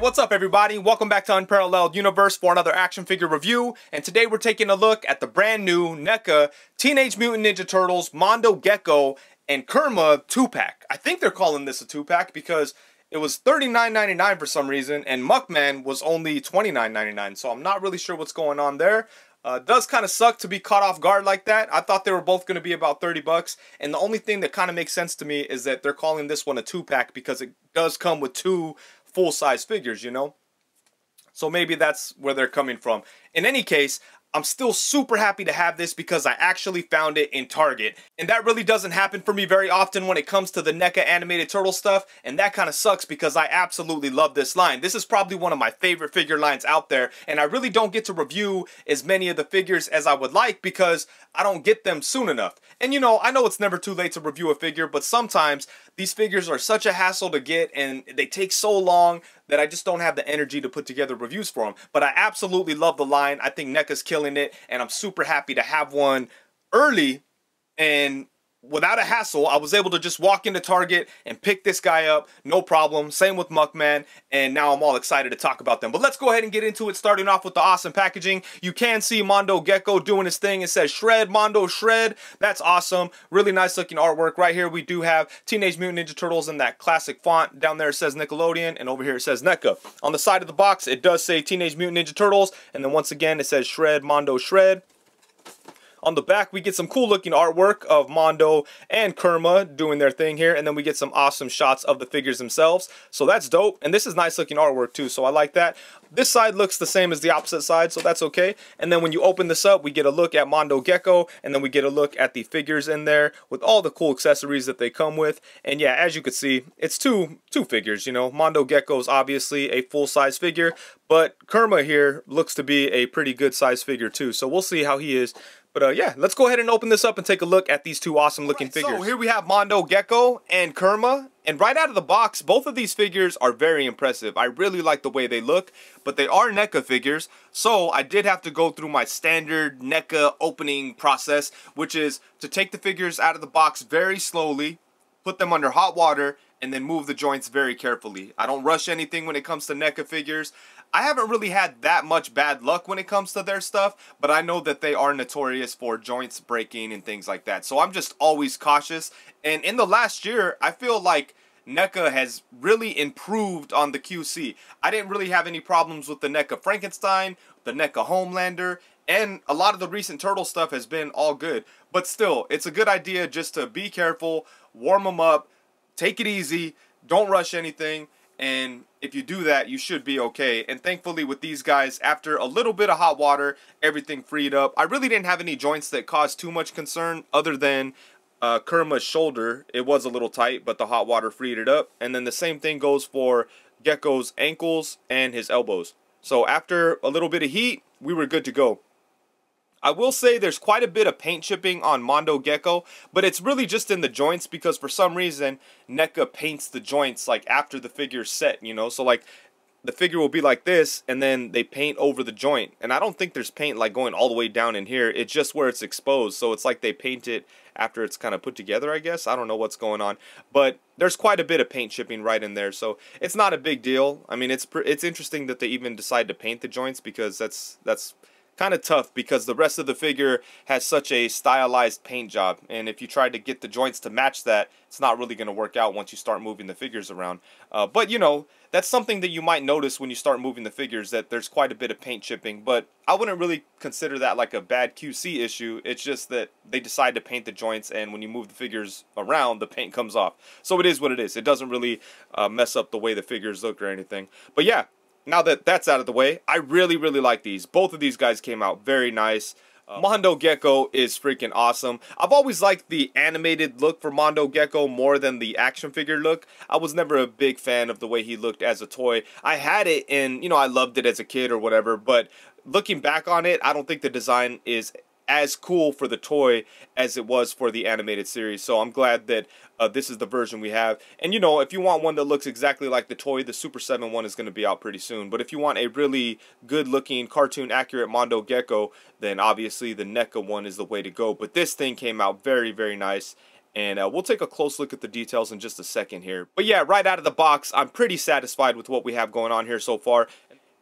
what's up everybody? Welcome back to Unparalleled Universe for another action figure review, and today we're taking a look at the brand new NECA Teenage Mutant Ninja Turtles, Mondo Gecko, and Kerma 2-pack. I think they're calling this a 2-pack because it was $39.99 for some reason, and Muckman was only $29.99, so I'm not really sure what's going on there. Does kind of suck to be caught off guard like that. I thought they were both going to be about 30 bucks, and the only thing that kind of makes sense to me is that they're calling this one a 2-pack because it does come with two full-size figures, you know? So maybe that's where they're coming from. In any case, I'm still super happy to have this because I actually found it in Target. And that really doesn't happen for me very often when it comes to the NECA animated turtle stuff. And that kind of sucks because I absolutely love this line. This is probably one of my favorite figure lines out there. And I really don't get to review as many of the figures as I would like because I don't get them soon enough. And you know, I know it's never too late to review a figure, but sometimes these figures are such a hassle to get and they take so long that I just don't have the energy to put together reviews for them. But I absolutely love the line. I think NECA's killing it, and I'm super happy to have one early and without a hassle. I was able to just walk into Target and pick this guy up, no problem. Same with Muckman, and now I'm all excited to talk about them. But let's go ahead and get into it, starting off with the awesome packaging. You can see Mondo Gecko doing his thing. It says Shred, Mondo Shred. That's awesome. Really nice looking artwork. Right here we do have Teenage Mutant Ninja Turtles in that classic font. Down there it says Nickelodeon, and over here it says NECA. On the side of the box it does say Teenage Mutant Ninja Turtles, and then once again it says Shred, Mondo Shred. On the back, we get some cool looking artwork of Mondo and Kerma doing their thing here. And then we get some awesome shots of the figures themselves. So that's dope. And this is nice looking artwork too, so I like that. This side looks the same as the opposite side, so that's okay. And then when you open this up, we get a look at Mondo Gecko. And then we get a look at the figures in there with all the cool accessories that they come with. And yeah, as you can see, it's two figures, you know. Mondo Gecko is obviously a full-size figure, but Kerma here looks to be a pretty good size figure too. So we'll see how he is. But yeah, let's go ahead and open this up and take a look at these two awesome looking figures. So here we have Mondo Gecko and Kerma. And right out of the box, both of these figures are very impressive. I really like the way they look, but they are NECA figures. So I did have to go through my standard NECA opening process, which is to take the figures out of the box very slowly, put them under hot water, and then move the joints very carefully. I don't rush anything when it comes to NECA figures. I haven't really had that much bad luck when it comes to their stuff, but I know that they are notorious for joints breaking and things like that. So I'm just always cautious. And in the last year, I feel like NECA has really improved on the QC. I didn't really have any problems with the NECA Frankenstein, the NECA Homelander, and a lot of the recent Turtle stuff has been all good. But still, it's a good idea just to be careful, warm them up, take it easy, don't rush anything. And if you do that, you should be okay. And thankfully with these guys, after a little bit of hot water, everything freed up. I really didn't have any joints that caused too much concern other than Kerma's shoulder. It was a little tight, but the hot water freed it up. And then the same thing goes for Gecko's ankles and his elbows. So after a little bit of heat, we were good to go. I will say there's quite a bit of paint chipping on Mondo Gecko, but it's really just in the joints because for some reason NECA paints the joints like after the figure's set, you know? So like the figure will be like this and then they paint over the joint. And I don't think there's paint like going all the way down in here. It's just where it's exposed. So it's like they paint it after it's kind of put together, I guess. I don't know what's going on, but there's quite a bit of paint chipping right in there. So it's not a big deal. I mean, it's interesting that they even decide to paint the joints because that's kind of tough because the rest of the figure has such a stylized paint job, and if you try to get the joints to match that, it's not really going to work out once you start moving the figures around. But you know, that's something that you might notice when you start moving the figures, that there's quite a bit of paint chipping, but I wouldn't really consider that like a bad QC issue. It's just that they decide to paint the joints, and when you move the figures around, the paint comes off. So it is what it is. It doesn't really mess up the way the figures look or anything. But yeah, now that that's out of the way, I really like these. Both of these guys came out very nice. Mondo Gecko is freaking awesome. I've always liked the animated look for Mondo Gecko more than the action figure look. I was never a big fan of the way he looked as a toy. I had it and, you know, I loved it as a kid or whatever, but looking back on it, I don't think the design is as cool for the toy as it was for the animated series. So I'm glad that this is the version we have. And you know, if you want one that looks exactly like the toy, the Super 7 one is going to be out pretty soon. But if you want a really good looking, cartoon accurate Mondo Gecko, then obviously the NECA one is the way to go. But this thing came out very nice. And we'll take a close look at the details in just a second here. But yeah, right out of the box, I'm pretty satisfied with what we have going on here so far.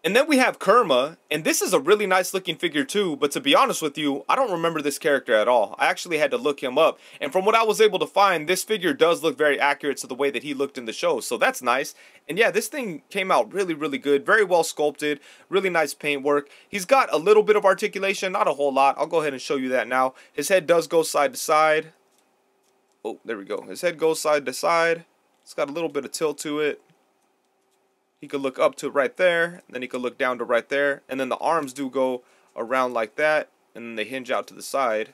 And then we have Kerma, and this is a really nice looking figure too, but to be honest with you, I don't remember this character at all. I actually had to look him up, and from what I was able to find, this figure does look very accurate to the way that he looked in the show, so that's nice. And yeah, this thing came out really, really good, very well sculpted, really nice paintwork. He's got a little bit of articulation, not a whole lot. I'll go ahead and show you that now. His head does go side to side. Oh, there we go. His head goes side to side. It's got a little bit of tilt to it. He could look up to right there, and then he could look down to right there, and then the arms do go around like that, and then they hinge out to the side.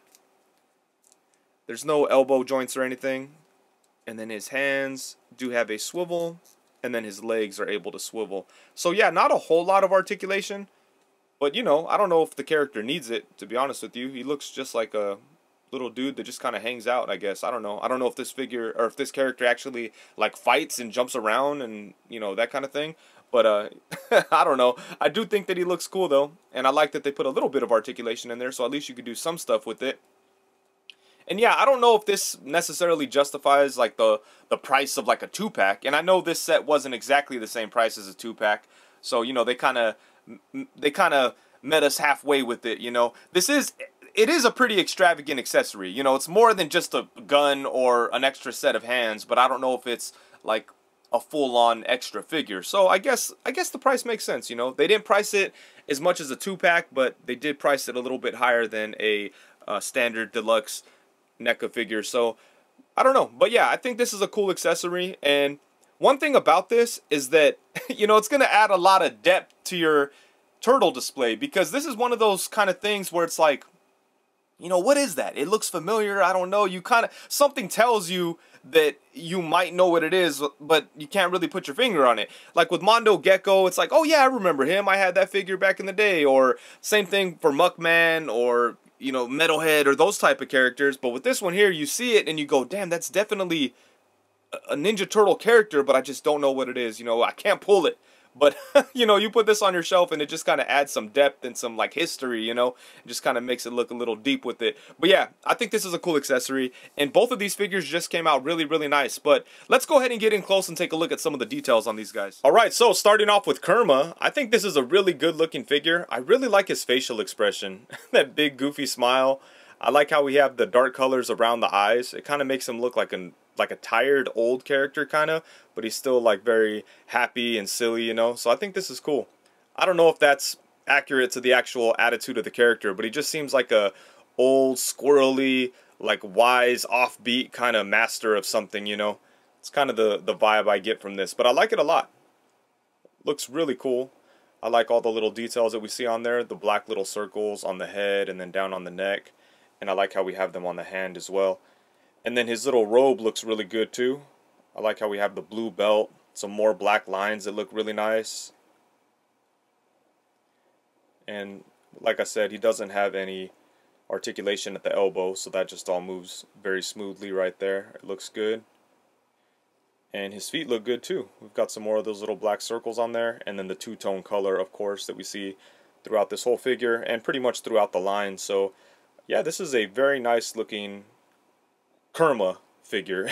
There's no elbow joints or anything, and then his hands do have a swivel, and then his legs are able to swivel. So yeah, not a whole lot of articulation, but you know, I don't know if the character needs it, to be honest with you. He looks just like a little dude that just kind of hangs out, I guess. I don't know. I don't know if this figure, or if this character actually, like, fights and jumps around and, you know, that kind of thing. But, I don't know. I do think that he looks cool, though. And I like that they put a little bit of articulation in there, so at least you could do some stuff with it. And, yeah, I don't know if this necessarily justifies, like, the price of, like, a 2-pack. And I know this set wasn't exactly the same price as a 2-pack. So, you know, they kind of met us halfway with it, you know. It is a pretty extravagant accessory, you know, it's more than just a gun or an extra set of hands, but I don't know if it's, like, a full-on extra figure, so I guess the price makes sense, you know. They didn't price it as much as a 2-pack, but they did price it a little bit higher than a standard deluxe NECA figure, so I don't know, but yeah, I think this is a cool accessory, and one thing about this is that, you know, it's going to add a lot of depth to your turtle display, because this is one of those kind of things where it's like, you know, what is that? It looks familiar. I don't know. You kind of, something tells you that you might know what it is, but you can't really put your finger on it. Like with Mondo Gecko, it's like, oh yeah, I remember him. I had that figure back in the day. Or same thing for Muckman or, you know, Metalhead or those type of characters. But with this one here, you see it and you go, damn, that's definitely a Ninja Turtle character, but I just don't know what it is. You know, I can't pull it. But, you know, you put this on your shelf and it just kind of adds some depth and some, like, history, you know. It just kind of makes it look a little deep with it. But, yeah, I think this is a cool accessory. And both of these figures just came out really, really nice. But let's go ahead and get in close and take a look at some of the details on these guys. All right, so starting off with Kerma, I think this is a really good-looking figure. I really like his facial expression. That big, goofy smile. I like how we have the dark colors around the eyes. It kind of makes him look like a tired old character kind of, but he's still like very happy and silly, you know, so I think this is cool. I don't know if that's accurate to the actual attitude of the character, but he just seems like a old squirrely, like wise offbeat kind of master of something, you know. It's kind of the vibe I get from this, but I like it a lot. Looks really cool. I like all the little details that we see on there, the black little circles on the head and then down on the neck, and I like how we have them on the hand as well. And then his little robe looks really good too. I like how we have the blue belt, some more black lines that look really nice. And like I said, he doesn't have any articulation at the elbow, so that just all moves very smoothly right there. It looks good. And his feet look good too. We've got some more of those little black circles on there, and then the two-tone color, of course, that we see throughout this whole figure and pretty much throughout the line. So yeah, this is a very nice looking Kerma figure,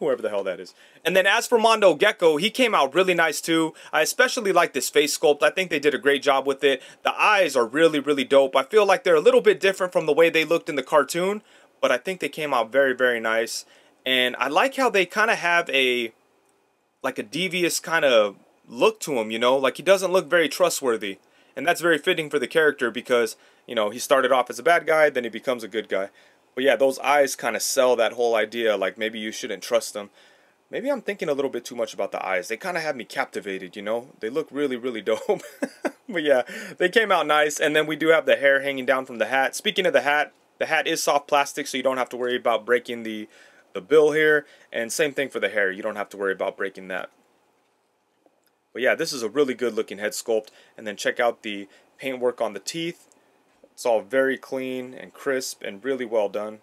whoever the hell that is. And then as for Mondo Gecko, he came out really nice too. I especially like this face sculpt. I think they did a great job with it. The eyes are really, really dope. I feel like they're a little bit different from the way they looked in the cartoon, but I think they came out very, very nice. And I like how they kind of have a devious kind of look to him, you know? Like, he doesn't look very trustworthy. And that's very fitting for the character because, you know, he started off as a bad guy, then he becomes a good guy. But yeah, those eyes kind of sell that whole idea, like maybe you shouldn't trust them. Maybe I'm thinking a little bit too much about the eyes. They kind of have me captivated, you know? They look really, really dope. But yeah, they came out nice. And then we do have the hair hanging down from the hat. Speaking of the hat is soft plastic, so you don't have to worry about breaking the bill here. And same thing for the hair. You don't have to worry about breaking that. But yeah, this is a really good looking head sculpt. And then check out the paintwork on the teeth. It's all very clean and crisp and really well done.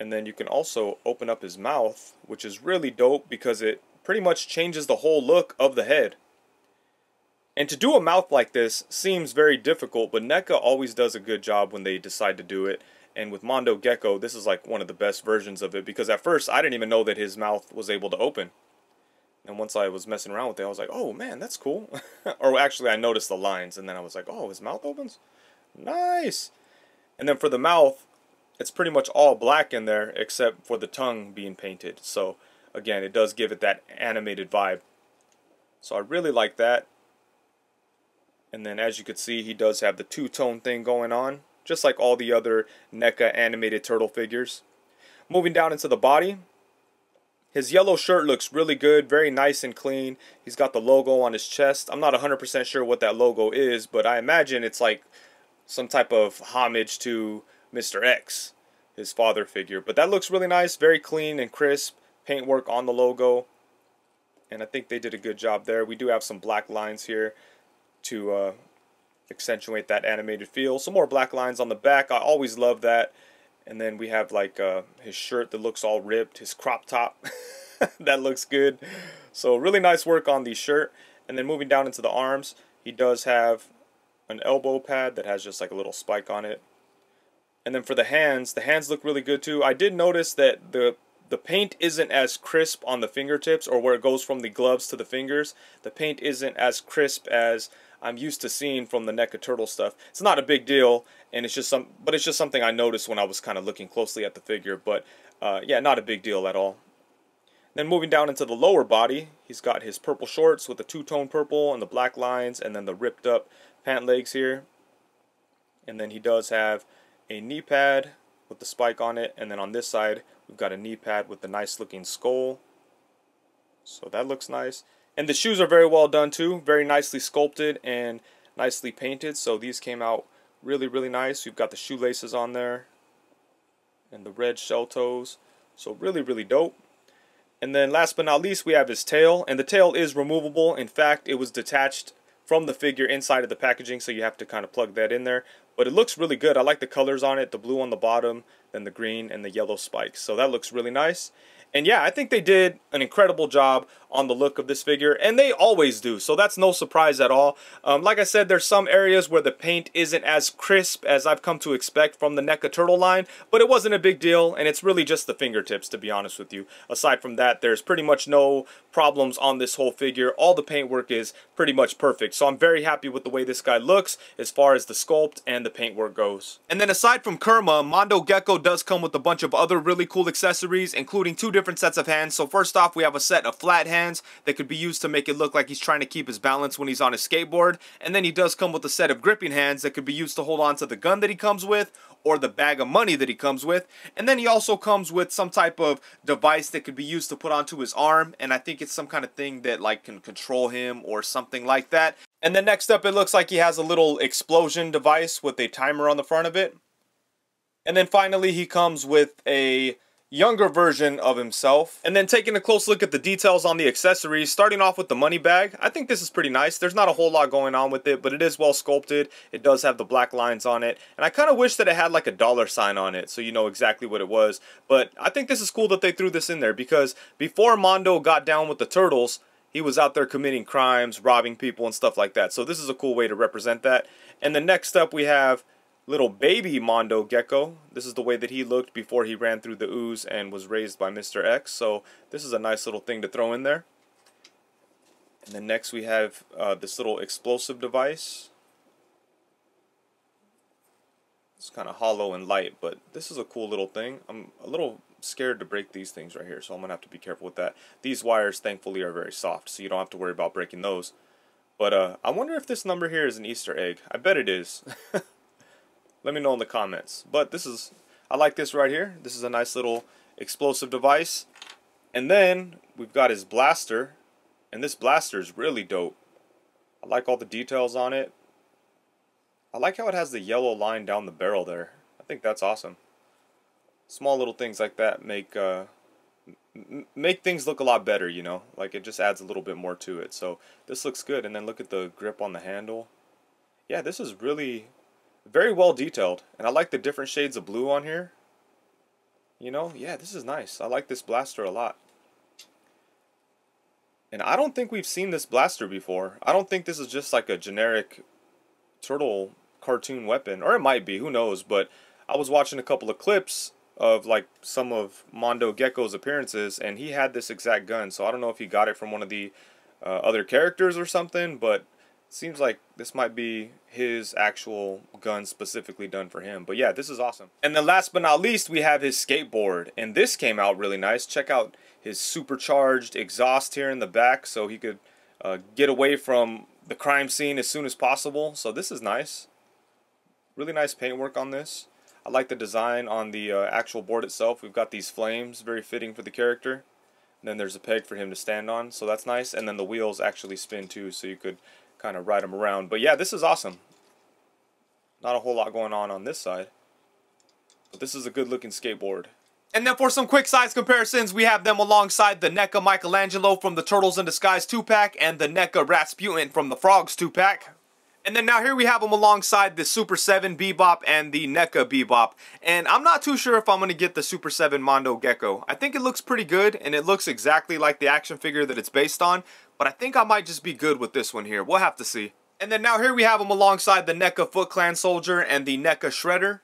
And then you can also open up his mouth, which is really dope because it pretty much changes the whole look of the head. And to do a mouth like this seems very difficult, but NECA always does a good job when they decide to do it. And with Mondo Gecko, this is like one of the best versions of it, because at first I didn't even know that his mouth was able to open. And once I was messing around with it, I was like, oh man, that's cool. Or actually I noticed the lines, and then I was like, oh, his mouth opens? Nice! And then for the mouth, it's pretty much all black in there except for the tongue being painted. So again, it does give it that animated vibe. So I really like that. And then as you can see, he does have the two-tone thing going on, just like all the other NECA animated turtle figures. Moving down into the body, his yellow shirt looks really good, very nice and clean. He's got the logo on his chest. I'm not 100% sure what that logo is, but I imagine it's like some type of homage to Mr. X, his father figure. But that looks really nice, very clean and crisp. Paintwork on the logo. And I think they did a good job there. We do have some black lines here to accentuate that animated feel. Some more black lines on the back. I always love that. And then we have like his shirt that looks all ripped, his crop top. That looks good. So really nice work on the shirt. And then moving down into the arms, he does have an elbow pad that has just like a little spike on it. And then for the hands look really good too. I did notice that the paint isn't as crisp on the fingertips, or where it goes from the gloves to the fingers. The paint isn't as crisp as I'm used to seeing from the NECA Turtle stuff. It's not a big deal, and it's just something I noticed when I was kind of looking closely at the figure. But yeah, not a big deal at all. Then moving down into the lower body, he's got his purple shorts with the two-tone purple and the black lines, and then the ripped up pant legs here. And then he does have a knee pad with the spike on it, and then on this side we've got a knee pad with the nice looking skull, so that looks nice. And the shoes are very well done too, very nicely sculpted and nicely painted, so these came out really nice. We've got the shoelaces on there and the red shell toes, so really dope. And then last but not least, we have his tail, and the tail is removable. In fact, it was detached from the figure inside of the packaging, so you have to kind of plug that in there. But it looks really good. I like the colors on it, the blue on the bottom, then the green and the yellow spikes. So that looks really nice. And yeah, I think they did an incredible job on the look of this figure, and they always do, so that's no surprise at all. Like I said, there's some areas where the paint isn't as crisp as I've come to expect from the NECA Turtle line, but it wasn't a big deal, and it's really just the fingertips, to be honest with you. Aside from that, there's pretty much no problems on this whole figure. All the paintwork is pretty much perfect, so I'm very happy with the way this guy looks as far as the sculpt and the paintwork goes. And then aside from Kerma, Mondo Gecko does come with a bunch of other really cool accessories, including two different sets of hands. So first off, we have a set of flat hands that could be used to make it look like he's trying to keep his balance when he's on his skateboard. And then he does come with a set of gripping hands that could be used to hold on to the gun that he comes with, or the bag of money that he comes with. And then he also comes with some type of device that could be used to put onto his arm, and I think it's some kind of thing that like can control him or something like that. And then next up, it looks like he has a little explosion device with a timer on the front of it. And then finally, he comes with a younger version of himself. And then taking a close look at the details on the accessories, starting off with the money bag, I think this is pretty nice. There's not a whole lot going on with it, but it is well sculpted. It does have the black lines on it, and I kind of wish that it had like a dollar sign on it so you know exactly what it was. But I think this is cool that they threw this in there, because before Mondo got down with the Turtles, he was out there committing crimes, robbing people and stuff like that, so this is a cool way to represent that. And then next up, we have little baby Mondo Gecko. This is the way that he looked before he ran through the ooze and was raised by Mr. X, so this is a nice little thing to throw in there. And then next we have this little explosive device. It's kind of hollow and light, but this is a cool little thing. I'm a little scared to break these things right here, so I'm gonna have to be careful with that. These wires thankfully are very soft, so you don't have to worry about breaking those. But I wonder if this number here is an Easter egg. I bet it is. Let me know in the comments. But this is, I like this right here. This is a nice little explosive device. And then we've got his blaster, and this blaster is really dope. I like all the details on it. I like how it has the yellow line down the barrel there. I think that's awesome. Small little things like that make make things look a lot better, you know. Like, it just adds a little bit more to it. So this looks good. And then look at the grip on the handle. Yeah, this is really very well detailed, and I like the different shades of blue on here, you know. Yeah, this is nice. I like this blaster a lot, and I don't think we've seen this blaster before. I don't think this is just like a generic turtle cartoon weapon, or it might be, who knows, but I was watching a couple of clips of like some of Mondo Gecko's appearances, and he had this exact gun, so I don't know if he got it from one of the other characters or something, but it seems like this might be his actual gun specifically done for him. But yeah, this is awesome. And then last but not least, we have his skateboard, and this came out really nice. Check out his supercharged exhaust here in the back, so he could get away from the crime scene as soon as possible. So this is nice. Really nice paintwork on this. I like the design on the actual board itself. We've got these flames, very fitting for the character. And then there's a peg for him to stand on, so that's nice. And then the wheels actually spin too, so you could kind of ride them around. But yeah, this is awesome. Not a whole lot going on this side, but this is a good looking skateboard. And then for some quick size comparisons, we have them alongside the NECA Michelangelo from the Turtles in Disguise 2-pack and the NECA Rasputin from the Frogs 2-pack. And then now here we have them alongside the Super 7 Bebop and the NECA Bebop. And I'm not too sure if I'm going to get the Super 7 Mondo Gecko. I think it looks pretty good, and it looks exactly like the action figure that it's based on. But I think I might just be good with this one here. We'll have to see. And then now here we have them alongside the NECA Foot Clan Soldier and the NECA Shredder.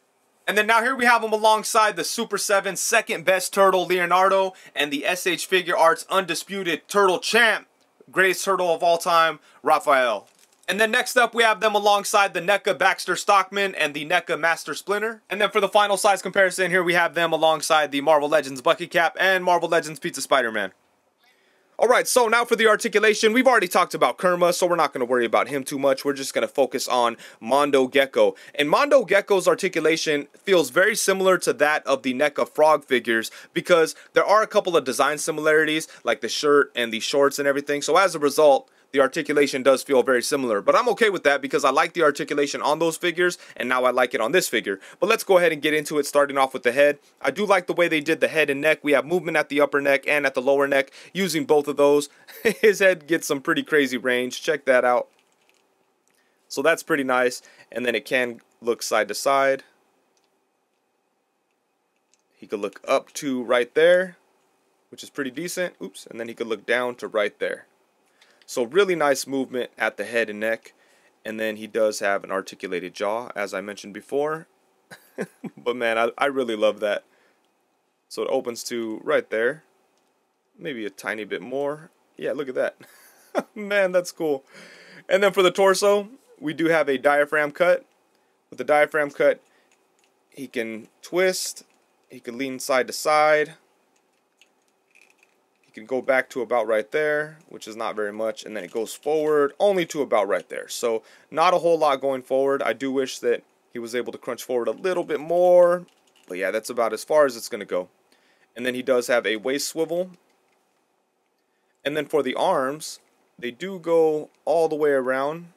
And then now here we have them alongside the Super 7 second best turtle Leonardo and the S.H. Figure Arts undisputed turtle champ, greatest turtle of all time, Raphael. And then next up, we have them alongside the NECA Baxter Stockman and the NECA Master Splinter. And then for the final size comparison, here we have them alongside the Marvel Legends Bucky Cap and Marvel Legends Pizza Spider-Man. Alright, so now for the articulation, we've already talked about Kerma, so we're not going to worry about him too much. We're just going to focus on Mondo Gecko. And Mondo Gecko's articulation feels very similar to that of the NECA Frog figures, because there are a couple of design similarities, like the shirt and the shorts and everything. So as a result, the articulation does feel very similar, but I'm okay with that because I like the articulation on those figures, and now I like it on this figure. But let's go ahead and get into it, starting off with the head. I do like the way they did the head and neck. We have movement at the upper neck and at the lower neck. Using both of those, his head gets some pretty crazy range. Check that out. So that's pretty nice, and then it can look side to side. He could look up to right there, which is pretty decent. Oops, and then he could look down to right there. So really nice movement at the head and neck, and then he does have an articulated jaw, as I mentioned before. But man, I really love that. So it opens to right there, maybe a tiny bit more. Yeah, look at that. Man, that's cool. And then for the torso, we do have a diaphragm cut. With the diaphragm cut, he can twist, he can lean side to side, can go back to about right there, which is not very much, and then it goes forward only to about right there. So not a whole lot going forward. I do wish that he was able to crunch forward a little bit more, but yeah, that's about as far as it's going to go. And then he does have a waist swivel. And then for the arms, they do go all the way around.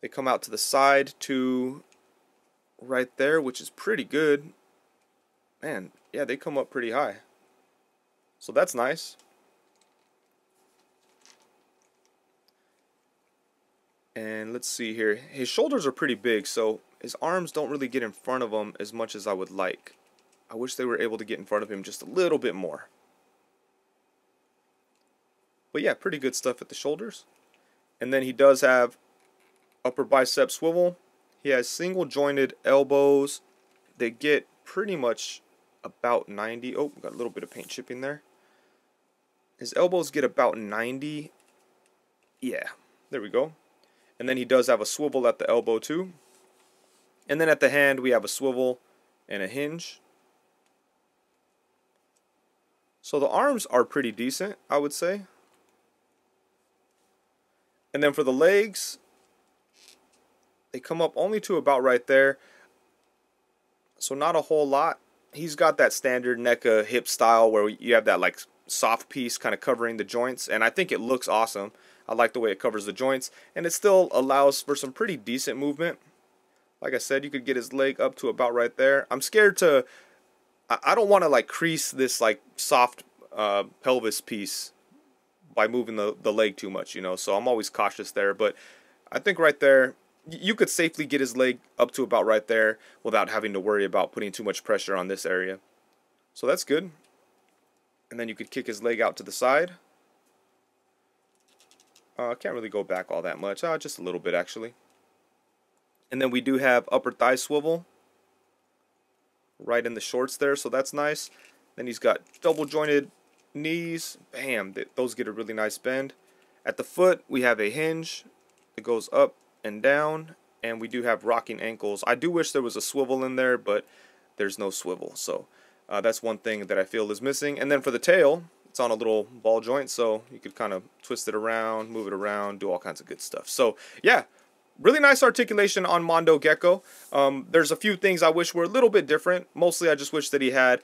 They come out to the side to right there, which is pretty good. Man, yeah, they come up pretty high. So that's nice. And let's see here. His shoulders are pretty big, so his arms don't really get in front of him as much as I would like. I wish they were able to get in front of him just a little bit more. But yeah, pretty good stuff at the shoulders. And then he does have upper bicep swivel. He has single jointed elbows. They get pretty much about 90. Oh, got a little bit of paint chipping there. His elbows get about 90. Yeah, there we go. And then he does have a swivel at the elbow too. And then at the hand, we have a swivel and a hinge. So the arms are pretty decent, I would say. And then for the legs, they come up only to about right there. So not a whole lot. He's got that standard NECA hip style where you have that like soft piece kind of covering the joints, and I think it looks awesome. I like the way it covers the joints, and it still allows for some pretty decent movement. Like I said, you could get his leg up to about right there. I'm scared to, I don't want to like crease this like soft pelvis piece by moving the leg too much, you know, so I'm always cautious there. But I think right there, you could safely get his leg up to about right there without having to worry about putting too much pressure on this area. So that's good. And then you could kick his leg out to the side. Can't really go back all that much. Just a little bit, actually. And then we do have upper thigh swivel. right in the shorts there, so that's nice. Then he's got double jointed knees. Bam, those get a really nice bend. At the foot, we have a hinge that goes up and down, and we do have rocking ankles. I do wish there was a swivel in there, but there's no swivel, so that's one thing that I feel is missing. And then for the tail, it's on a little ball joint, so you could kind of twist it around, move it around, do all kinds of good stuff. So yeah, really nice articulation on Mondo Gecko. There's a few things I wish were a little bit different. Mostly I just wish that he had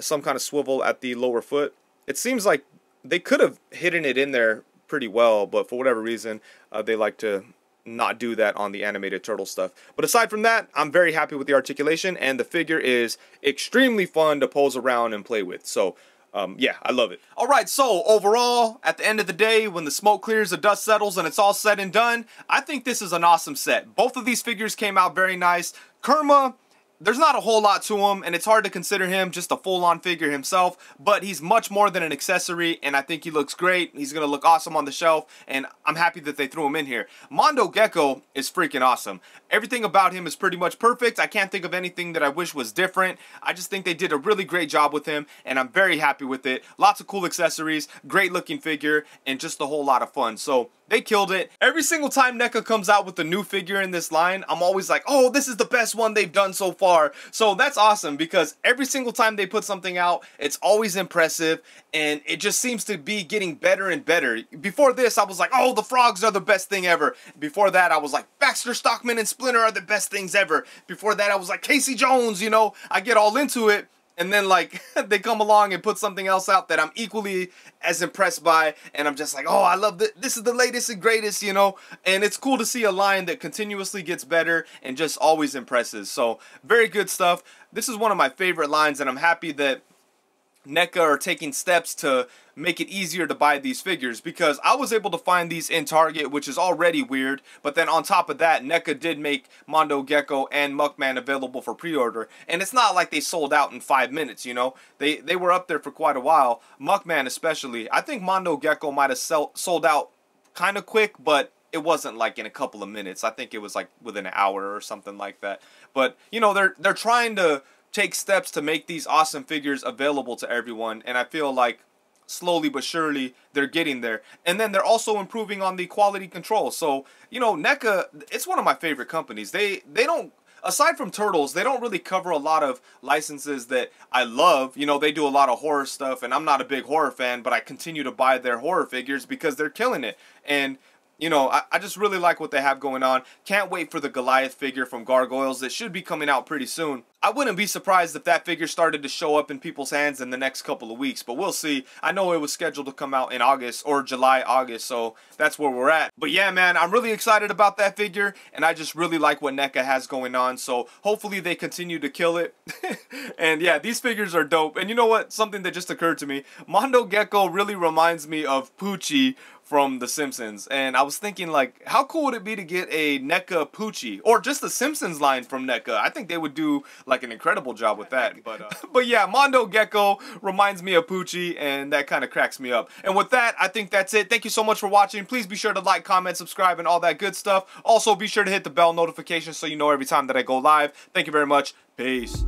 some kind of swivel at the lower foot. It seems like they could have hidden it in there pretty well, but for whatever reason, they like to not do that on the animated turtle stuff. But aside from that, I'm very happy with the articulation, and the figure is extremely fun to pose around and play with. So yeah, I love it. All right, so overall, at the end of the day, when the smoke clears, the dust settles, and it's all said and done, I think this is an awesome set. Both of these figures came out very nice. Kerma, there's not a whole lot to him, and it's hard to consider him just a full-on figure himself, but he's much more than an accessory, and I think he looks great. He's going to look awesome on the shelf, and I'm happy that they threw him in here. Mondo Gecko is freaking awesome. Everything about him is pretty much perfect. I can't think of anything that I wish was different. I just think they did a really great job with him, and I'm very happy with it. Lots of cool accessories, great-looking figure, and just a whole lot of fun. So they killed it. Every single time NECA comes out with a new figure in this line, I'm always like, oh, this is the best one they've done so far. So that's awesome, because every single time they put something out, it's always impressive, and it just seems to be getting better and better. Before this, I was like, oh, the Frogs are the best thing ever. Before that, I was like, Baxter Stockman and Splinter are the best things ever. Before that, I was like, Casey Jones, you know, I get all into it. And then, like, they come along and put something else out that I'm equally as impressed by, and I'm just like, oh, I love this. This is the latest and greatest, you know? And it's cool to see a line that continuously gets better and just always impresses. So, very good stuff. This is one of my favorite lines, and I'm happy that NECA are taking steps to make it easier to buy these figures, because I was able to find these in Target, which is already weird, but then on top of that, NECA did make Mondo Gecko and Muckman available for pre-order, and it's not like they sold out in 5 minutes, you know? They were up there for quite a while, Muckman especially. I think Mondo Gecko might have sold out kind of quick, but it wasn't like in a couple of minutes. I think it was like within an hour or something like that. But, you know, they're trying to take steps to make these awesome figures available to everyone, and I feel like slowly but surely they're getting there. And then they're also improving on the quality control. So, you know, NECA, it's one of my favorite companies. They don't, aside from Turtles, they don't really cover a lot of licenses that I love. You know, they do a lot of horror stuff, and I'm not a big horror fan, but I continue to buy their horror figures because they're killing it. And you know, I just really like what they have going on. Can't wait for the Goliath figure from Gargoyles that should be coming out pretty soon. I wouldn't be surprised if that figure started to show up in people's hands in the next couple of weeks, but we'll see. I know it was scheduled to come out in August or July, August, so that's where we're at. But yeah, man, I'm really excited about that figure, and I just really like what NECA has going on, so hopefully they continue to kill it. And yeah, these figures are dope. And you know what? Something that just occurred to me. Mondo Gecko really reminds me of Poochie from The Simpsons, and I was thinking, like, how cool would it be to get a NECA Poochie or just the Simpsons line from NECA? I think they would do like an incredible job with that. But but yeah, Mondo Gecko reminds me of Poochie, and that kind of cracks me up. And with that, I think that's it. Thank you so much for watching. Please be sure to like, comment, subscribe, and all that good stuff. Also, be sure to hit the bell notification so you know every time that I go live. Thank you very much. Peace.